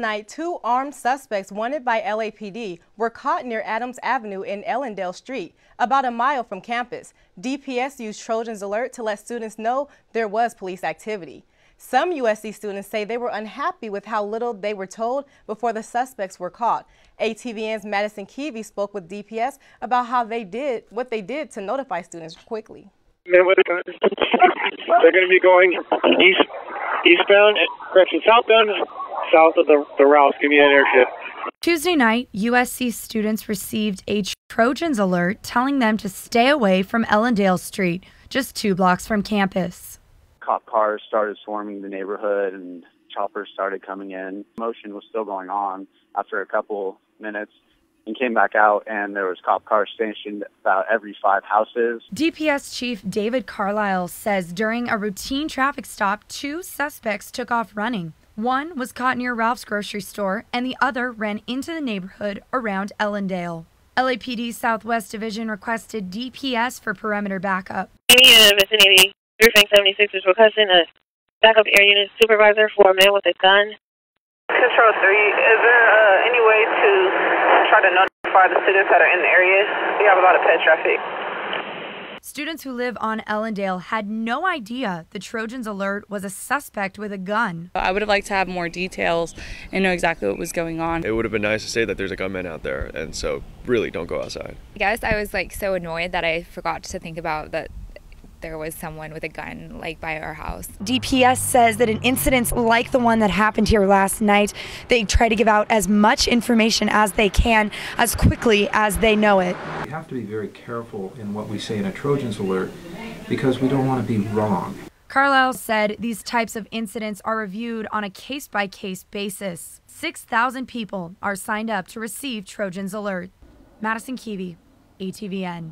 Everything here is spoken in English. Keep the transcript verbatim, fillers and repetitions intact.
night, two armed suspects wanted by L A P D were caught near Adams Avenue in Ellendale Street, about a mile from campus. D P S used Trojan's Alert to let students know there was police activity. Some U S C students say they were unhappy with how little they were told before the suspects were caught. A T V N's Madisen Keavy spoke with D P S about how they did what they did to notify students quickly. They're going to be going east, eastbound, correction, southbound, south of the, the Ralph's. Give me that airship. Tuesday night, U S C students received a Trojan's Alert telling them to stay away from Ellendale Street, just two blocks from campus. Cop cars started swarming the neighborhood and choppers started coming in. Motion was still going on after a couple minutes and came back out, and there was cop cars stationed about every five houses. D P S Chief David Carlisle says during a routine traffic stop, two suspects took off running. One was caught near Ralph's grocery store and the other ran into the neighborhood around Ellendale. L A P D Southwest Division requested D P S for perimeter backup. In the vicinity, Precinct seventy-six is requesting a backup air unit supervisor for a man with a gun. Control three, is there uh, any way to try to notify the students that are in the area? We have a lot of pet traffic. Students who live on Ellendale had no idea the Trojan's Alert was a suspect with a gun. I would have liked to have more details and know exactly what was going on. It would have been nice to say that there's a gunman out there, and so really don't go outside. I guess I was like so annoyed that I forgot to think about that there was someone with a gun like by our house. D P S says that in incidents like the one that happened here last night, they try to give out as much information as they can as quickly as they know it. We have to be very careful in what we say in a Trojan's Alert because we don't want to be wrong. Carlisle said these types of incidents are reviewed on a case-by-case basis. six thousand people are signed up to receive Trojan's Alert. Madisen Keavy, A T V N.